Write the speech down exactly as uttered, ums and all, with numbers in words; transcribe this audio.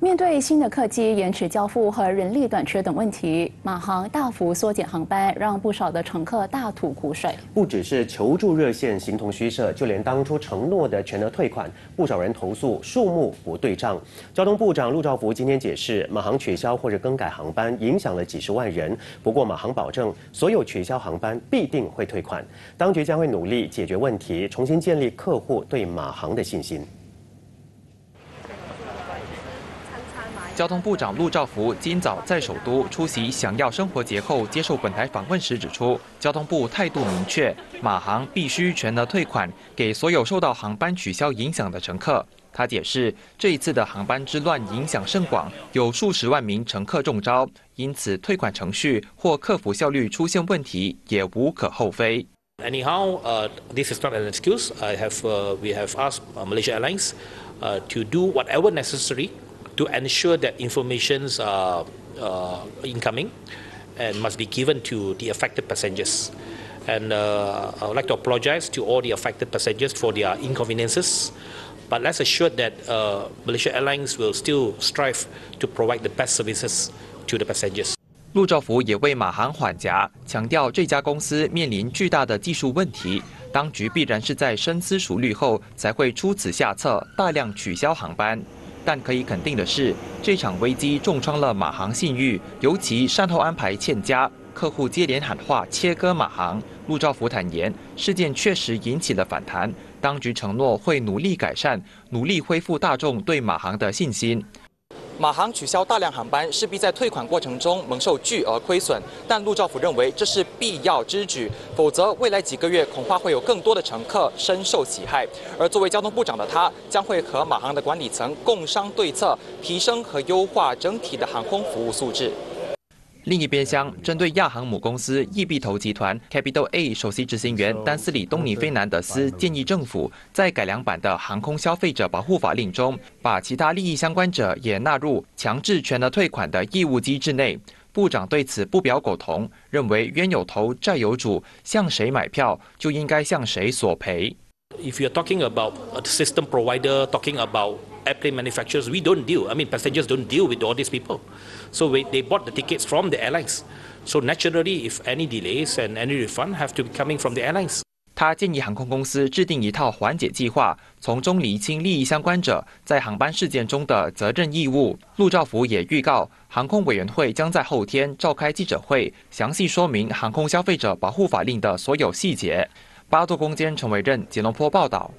面对新的客机延迟交付和人力短缺等问题，马航大幅缩减航班，让不少的乘客大吐苦水。不只是求助热线形同虚设，就连当初承诺的全额退款，不少人投诉数目不对账。交通部长陆兆福今天解释，马航取消或者更改航班影响了几十万人。不过马航保证，所有取消航班必定会退款，当局将会努力解决问题，重新建立客户对马航的信心。 交通部长陆兆福今早在首都出席“想要生活节”后接受本台访问时指出，交通部态度明确，马航必须全额退款给所有受到航班取消影响的乘客。他解释，这一次的航班之乱影响甚广，有数十万名乘客中招，因此退款程序或客服效率出现问题也无可厚非。 Anyhow, uh, this is not an excuse. I have uh, we have asked Malaysia Airlines uh, to do whatever necessary to ensure that informations are uh, incoming and must be given to the affected passengers. And uh, I would like to apologize to all the affected passengers for their inconveniences. But let's assure that uh, Malaysia Airlines will still strive to provide the best services to the passengers. 陆兆福也为马航缓颊，强调这家公司面临巨大的技术问题，当局必然是在深思熟虑后才会出此下策，大量取消航班。 但可以肯定的是，这场危机重创了马航信誉，尤其善后安排欠佳，客户接连喊话切割马航。陆兆福坦言，事件确实引起了反弹，当局承诺会努力改善，努力恢复大众对马航的信心。马航取消大量航班，势必在退款过程中蒙受巨额亏损，但陆兆福认为这是必要之举，否则未来几个月恐怕会有更多的乘客深受其害。而作为交通部长的他，将会和马航的管理层共商对策，提升和优化整体的航空服务素质。 另一边厢，针对亚航母公司易必投集团 Capito A 首席执行员丹斯里·东尼·菲南德斯建议政府在改良版的航空消费者保护法令中，把其他利益相关者也纳入强制全额退款的义务机制内。部长对此不表苟同，认为冤有头债有主，向谁买票就应该向谁索赔。If you're talking about a system provider, talking about airplane manufacturers, we don't deal. I mean, passengers don't deal with all these people. So we, they bought the tickets from the airlines. So naturally, if any delays and any refund have to be coming from the airlines. 他建议航空公司制定一套缓解计划，从中厘清利益相关者在航班事件中的责任义务。陆兆福也预告，航空委员会将在后天召开记者会，详细说明航空消费者保护法令的所有细节。巴度攻坚陈维任，吉隆坡报道。